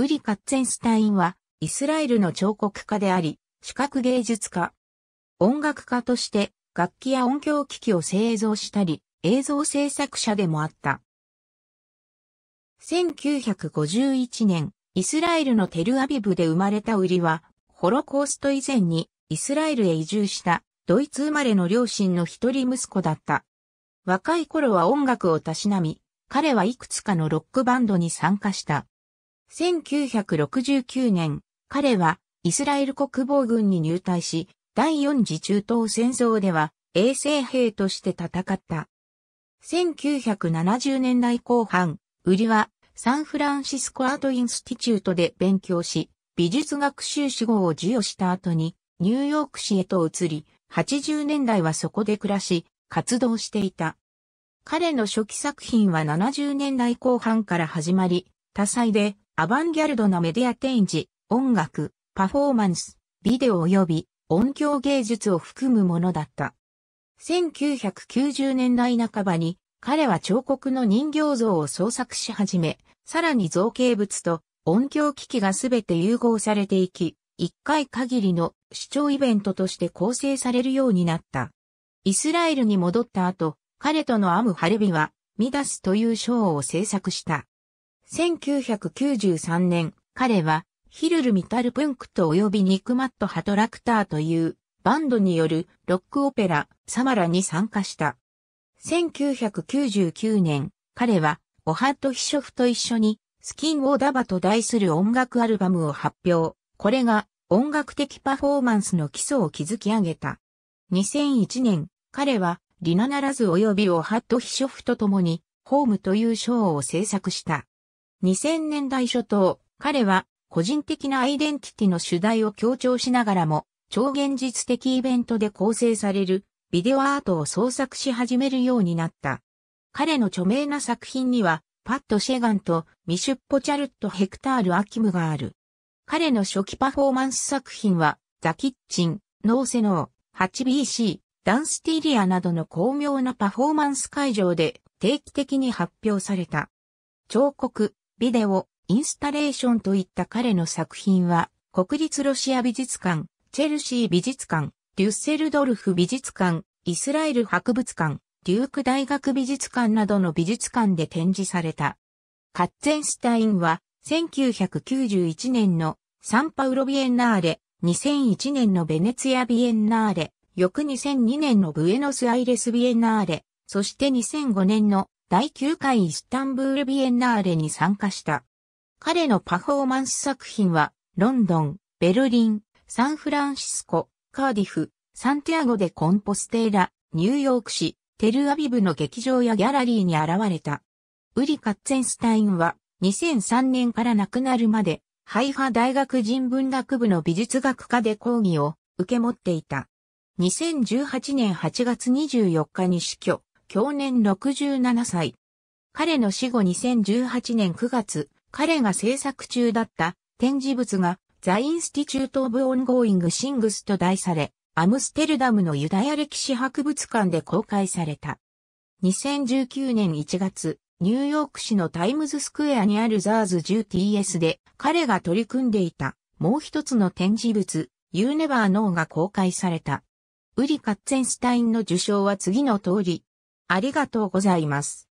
ウリ・カッツェンスタインは、イスラエルの彫刻家であり、視覚芸術家。音楽家として、楽器や音響機器を製造したり、映像制作者でもあった。1951年、イスラエルのテルアビブで生まれたウリは、ホロコースト以前にイスラエルへ移住したドイツ生まれの両親の一人息子だった。若い頃は音楽をたしなみ、彼はいくつかのロックバンドに参加した。1969年、彼はイスラエル国防軍に入隊し、第4次中東戦争では衛生兵として戦った。1970年代後半、ウリはサンフランシスコアートインスティチュートで勉強し、美術学習士号を授与した後にニューヨーク市へと移り、80年代はそこで暮らし、活動していた。彼の初期作品は70年代後半から始まり、多彩でアバンギャルドなメディア展示、音楽、パフォーマンス、ビデオ及び音響芸術を含むものだった。1990年代半ばに彼は彫刻の人形像を創作し始め、さらに造形物と音響機器がすべて融合されていき、一回限りの視聴イベントとして構成されるようになった。イスラエルに戻った後、彼とのアム・ハレビは、ミダスというショーを制作した。1993年、彼は、Hillel Mittelpunkt及びNikmat HaTraktorというバンドによるロックオペラ、サマラに参加した。1999年、彼は、オハッド・ヒショフと一緒に、Skin O Daaybaと題する音楽アルバムを発表。これが、音楽的パフォーマンスの基礎を築き上げた。2001年、彼は、リナ・ナラズ及びオハッド・ヒショフと共に、ホームというショーを制作した。2000年代初頭、彼は個人的なアイデンティティの主題を強調しながらも、超現実的イベントで構成されるビデオアートを創作し始めるようになった。彼の著名な作品には、パット・シェガンとミシュッポ・チャルット・ヘクタール・アキムがある。彼の初期パフォーマンス作品は、ザ・キッチン、ノーセノー、8BC、ダンスティリアなどの巧妙なパフォーマンス会場で定期的に発表された。彫刻、ビデオ、インスタレーションといった彼の作品は、国立ロシア美術館、チェルシー美術館、デュッセルドルフ美術館、イスラエル博物館、デューク大学美術館などの美術館で展示された。カッツェンスタインは、1991年のサンパウロビエンナーレ、2001年のベネツィアビエンナーレ、翌2002年のブエノスアイレスビエンナーレ、そして2005年の第9回イスタンブールビエンナーレに参加した。彼のパフォーマンス作品は、ロンドン、ベルリン、サンフランシスコ、カーディフ、サンティアゴデコンポステーラ、ニューヨーク市、テルアビブの劇場やギャラリーに現れた。ウリ・カッツェンスタインは、2003年から亡くなるまで、ハイファ大学人文学部の美術学科で講義を受け持っていた。2018年8月24日に死去、享年67歳。彼の死後2018年9月、彼が制作中だった展示物がザ・インスティチュート・オブ・オンゴーイング・シングスと題され、アムステルダムのユダヤ歴史博物館で公開された。2019年1月、ニューヨーク市のタイムズスクエアにあるザーズ 10TS で彼が取り組んでいたもう一つの展示物、You Never Know が公開された。ウリ・カッツェンスタインの受賞は次の通り。ありがとうございます。